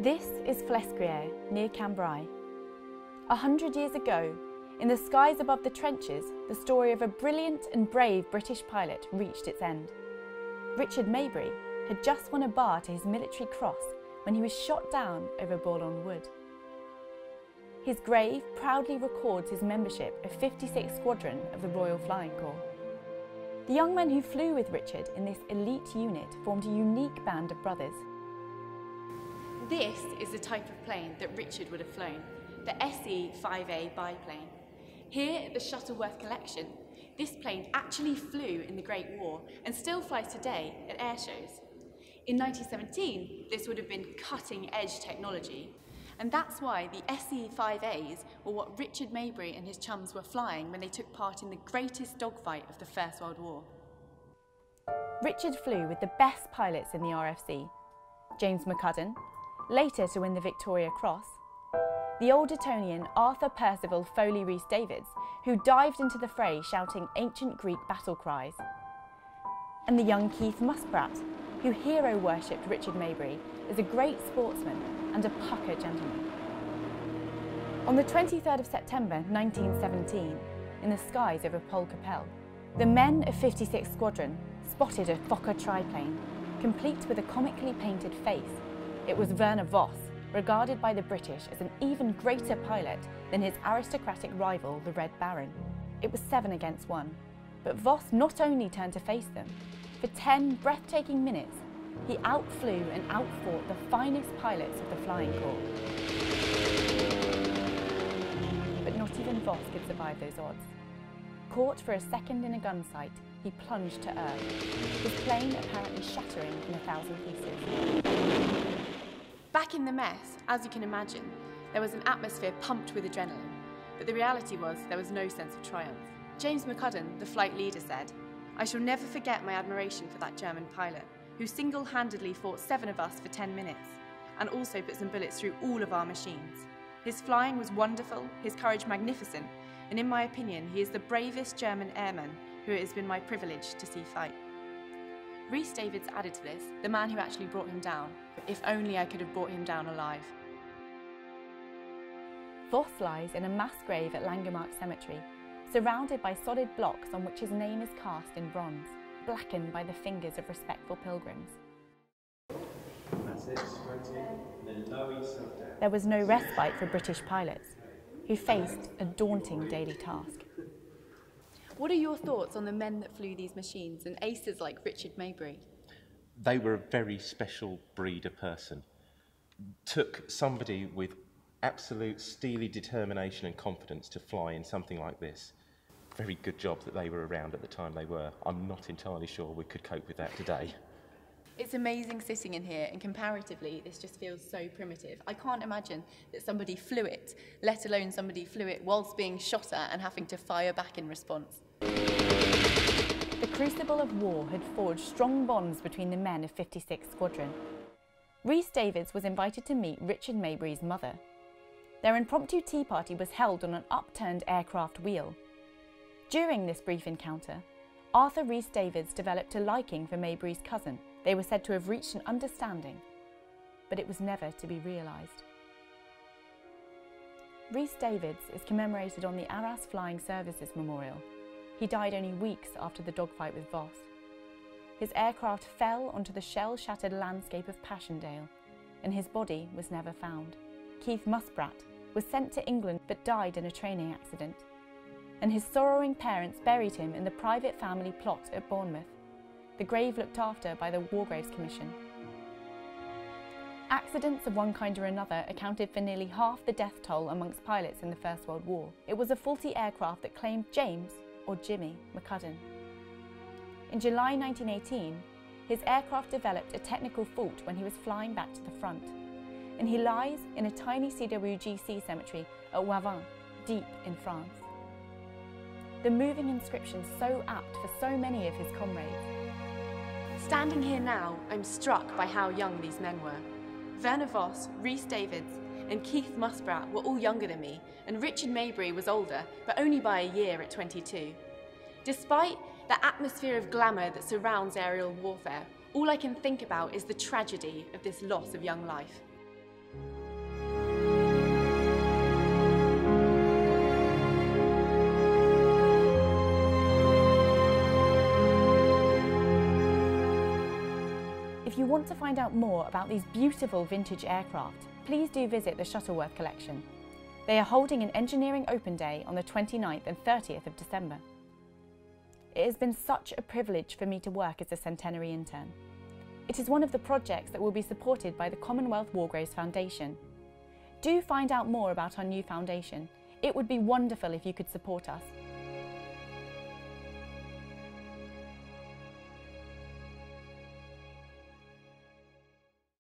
This is Flesquieres, near Cambrai. 100 years ago, in the skies above the trenches, the story of a brilliant and brave British pilot reached its end. Richard Maybery had just won a bar to his military cross when he was shot down over Bourlon Wood. His grave proudly records his membership of 56 Squadron of the Royal Flying Corps. The young men who flew with Richard in this elite unit formed a unique band of brothers. This is the type of plane that Richard would have flown, the SE-5A biplane. Here at the Shuttleworth Collection, this plane actually flew in the Great War and still flies today at air shows. In 1917, this would have been cutting-edge technology, and that's why the SE-5As were what Richard Maybery and his chums were flying when they took part in the greatest dogfight of the First World War. Richard flew with the best pilots in the RFC, James McCudden, later to win the Victoria Cross, the old Etonian Arthur Percival Foley Rees Davids, who dived into the fray shouting ancient Greek battle cries, and the young Keith Muspratt, who hero worshipped Richard Maybery as a great sportsman and a pucker gentleman. On the 23rd of September 1917, in the skies over Pol Capel, the men of 56 Squadron spotted a Fokker triplane, complete with a comically painted face. It was Werner Voss, regarded by the British as an even greater pilot than his aristocratic rival, the Red Baron. It was 7 against 1, but Voss not only turned to face them, for 10 breathtaking minutes, he outflew and outfought the finest pilots of the Flying Corps. But not even Voss could survive those odds. Caught for a second in a gunsight, he plunged to earth, his plane apparently shattering in 1,000 pieces. Back in the mess, as you can imagine, there was an atmosphere pumped with adrenaline, but the reality was there was no sense of triumph. James McCudden, the flight leader, said, "I shall never forget my admiration for that German pilot, who single-handedly fought 7 of us for 10 minutes, and also put some bullets through all of our machines. His flying was wonderful, his courage magnificent, and in my opinion, he is the bravest German airman who it has been my privilege to see fight." Rees Davids added to this, the man who actually brought him down, "If only I could have brought him down alive." Voss lies in a mass grave at Langermark Cemetery, surrounded by solid blocks on which his name is cast in bronze, blackened by the fingers of respectful pilgrims. That's it, then lower yourself down. There was no respite for British pilots, who faced a daunting daily task. What are your thoughts on the men that flew these machines and aces like Richard Maybery? They were a very special breed of person. Took somebody with absolute steely determination and confidence to fly in something like this. Very good job that they were around at the time they were. I'm not entirely sure we could cope with that today. It's amazing sitting in here, and comparatively this just feels so primitive. I can't imagine that somebody flew it, let alone somebody flew it whilst being shot at and having to fire back in response. The crucible of war had forged strong bonds between the men of 56 Squadron. Rees Davids was invited to meet Richard Maybery's mother. Their impromptu tea party was held on an upturned aircraft wheel. During this brief encounter, Arthur Rees Davids developed a liking for Maybery's cousin. They were said to have reached an understanding, but it was never to be realised. Rees Davids is commemorated on the Arras Flying Services Memorial. He died only weeks after the dogfight with Voss. His aircraft fell onto the shell-shattered landscape of Passchendaele, and his body was never found. Keith Muspratt was sent to England but died in a training accident, and his sorrowing parents buried him in the private family plot at Bournemouth, the grave looked after by the War Graves Commission. Accidents of one kind or another accounted for nearly half the death toll amongst pilots in the First World War. It was a faulty aircraft that claimed James, or Jimmy, McCudden. In July 1918, his aircraft developed a technical fault when he was flying back to the front, and he lies in a tiny CWGC cemetery at Wavin, deep in France. The moving inscription so apt for so many of his comrades. Standing here now, I'm struck by how young these men were. Werner Voss, Rees Davids and Keith Muspratt were all younger than me, and Richard Maybery was older, but only by a year at 22. Despite the atmosphere of glamour that surrounds aerial warfare, all I can think about is the tragedy of this loss of young life. If you want to find out more about these beautiful vintage aircraft, please do visit the Shuttleworth Collection. They are holding an engineering open day on the 29th and 30th of December. It has been such a privilege for me to work as a centenary intern. It is one of the projects that will be supported by the Commonwealth War Graves Foundation. Do find out more about our new foundation. It would be wonderful if you could support us.